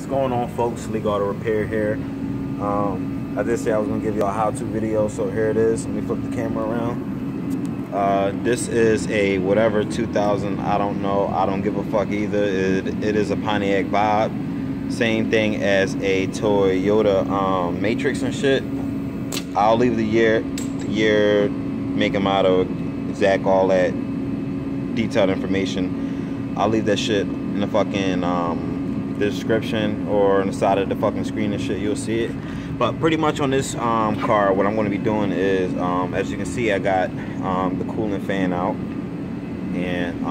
What's going on, folks? Leek Auto Repair here. I did say I was going to give you a how-to video, so here it is. Let me flip the camera around. This is a whatever 2000, I don't know, I don't give a fuck either. It is a Pontiac Vibe. Same thing as a Toyota Matrix and shit. I'll leave the year, make a model, exact, all that detailed information. I'll leave that shit in the fucking description or on the side of the fucking screen and shit. You'll see it. But pretty much on this car, what I'm going to be doing is, as you can see, I got the cooling fan out, and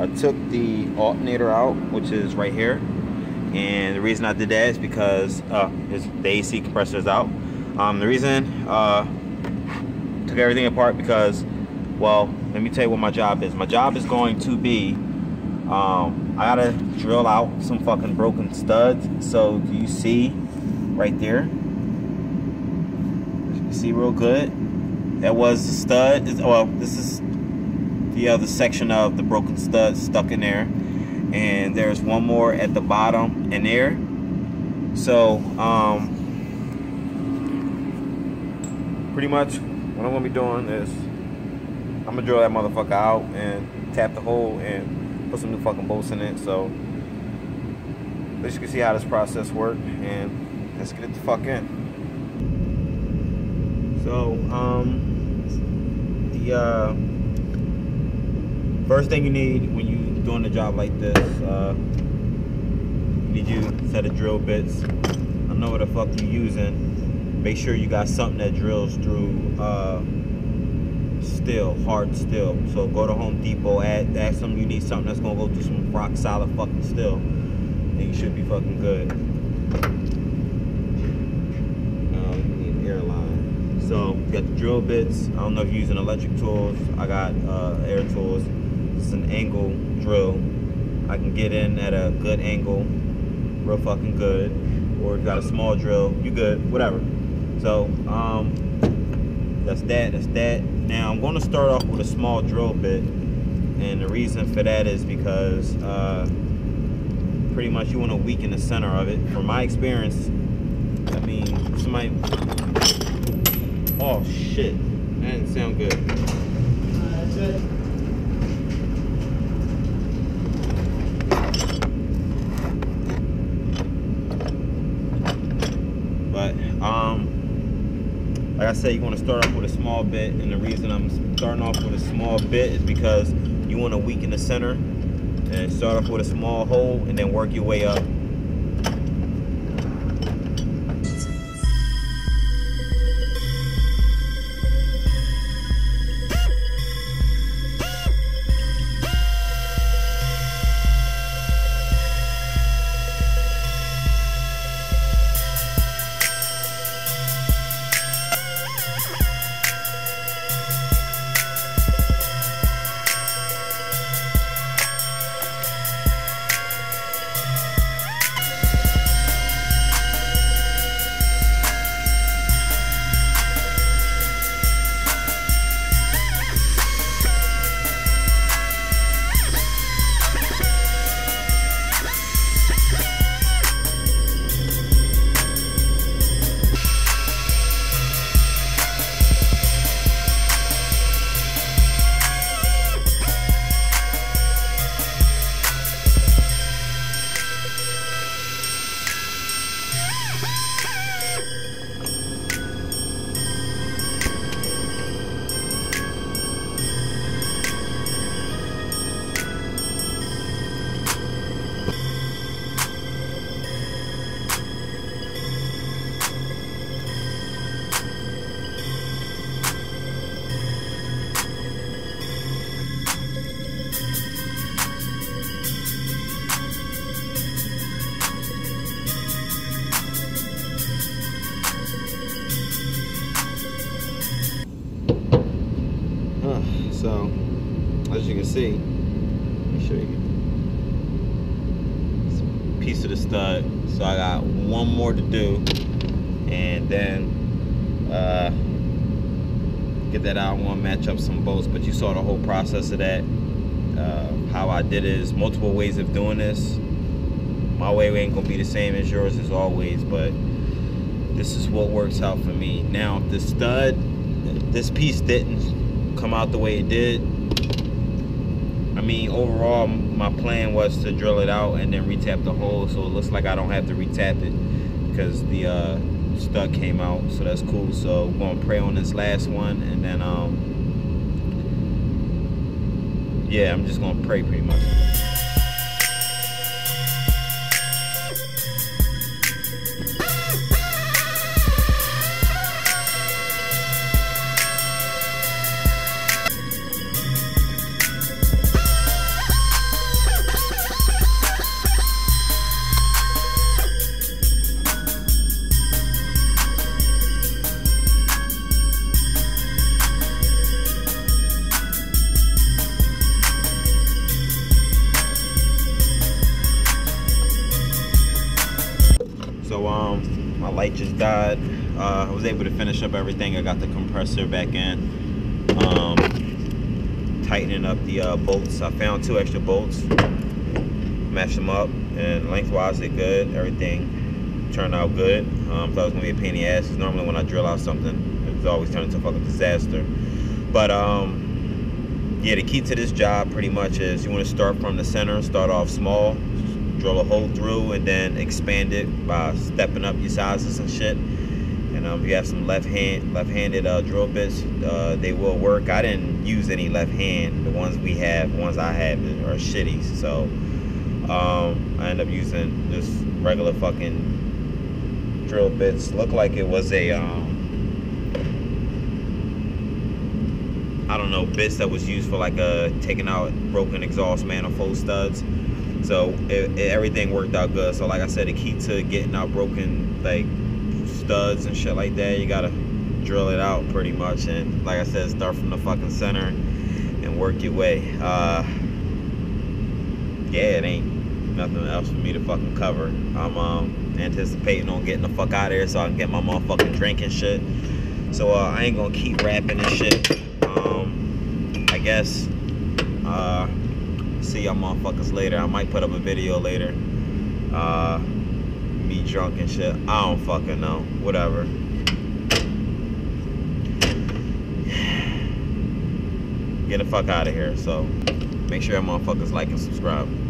I took the alternator out, which is right here. And the reason I did that is because the AC compressor is out. The reason took everything apart because, well, let me tell you what my job is. My job is going to be, I gotta drill out some fucking broken studs. So do you see right there? You can see real good. That was the stud. Well, this is the other section of the broken stud stuck in there, and there's one more at the bottom in there. So pretty much what I'm gonna be doing is I'm gonna drill that motherfucker out and tap the hole and put some new fucking bolts in it. So as you can see how this process worked, and let's get it the fuck in. So the first thing you need when you doing a job like this, you need a set of drill bits. I don't know what the fuck you're using. Make sure you got something that drills through steel, hard steel. So go to Home Depot, ask them you need something that's gonna go through some rock solid fucking steel, and you should be fucking good. You need an airline. So you got the drill bits. I don't know if you're using electric tools. I got air tools. It's an angle drill. I can get in at a good angle, real fucking good. Or if you got a small drill, you good, whatever. So that's that. Now I'm going to start off with a small drill bit, and the reason for that is because pretty much you want to weaken the center of it. From my experience, I mean, somebody, oh shit, that didn't sound good. That's it. But like I said, you want to start off with a small bit, and the reason I'm starting off with a small bit is because you want to weaken the center, and start off with a small hole and then work your way up. So, as you can see, let me show you. It's a piece of the stud. So I got one more to do, and then get that out. I want to match up some bolts, but you saw the whole process of that. How I did it is multiple ways of doing this. My way ain't gonna be the same as yours as always, but this is what works out for me. Now, if the stud, this piece didn't come out the way it did, I mean, overall, my plan was to drill it out and then retap the hole, so it looks like I don't have to retap it because the stud came out, so that's cool. So we're gonna pray on this last one, and then yeah, I'm just gonna pray pretty much. My light just died. I was able to finish up everything. I got the compressor back in, tightening up the bolts. I found 2 extra bolts, mashed them up, and lengthwise they're good. Everything turned out good. Thought it was gonna be a pain in the ass, because normally when I drill out something, it's always turned into a fucking disaster. But yeah, the key to this job pretty much is you want to start from the center, start off small, drill a hole through, and then expand it by stepping up your sizes and shit. And if you have some left-handed drill bits, they will work. I didn't use any left hand. The ones we have, the ones I have, are shitty. So I end up using just regular fucking drill bits. Looked like it was a I don't know, bits that was used for like taking out broken exhaust manifold studs. So everything worked out good. So like I said, the key to getting out broken like studs and shit like that, you gotta drill it out pretty much. And like I said, start from the fucking center and work your way. Yeah, it ain't nothing else for me to fucking cover. I'm anticipating on getting the fuck out of here so I can get my motherfucking drink and shit. So I ain't gonna keep rapping and shit. I guess. See y'all motherfuckers later. I might put up a video later. Me drunk and shit. I don't fucking know. Whatever. Get the fuck out of here. So make sure y'all motherfuckers like and subscribe.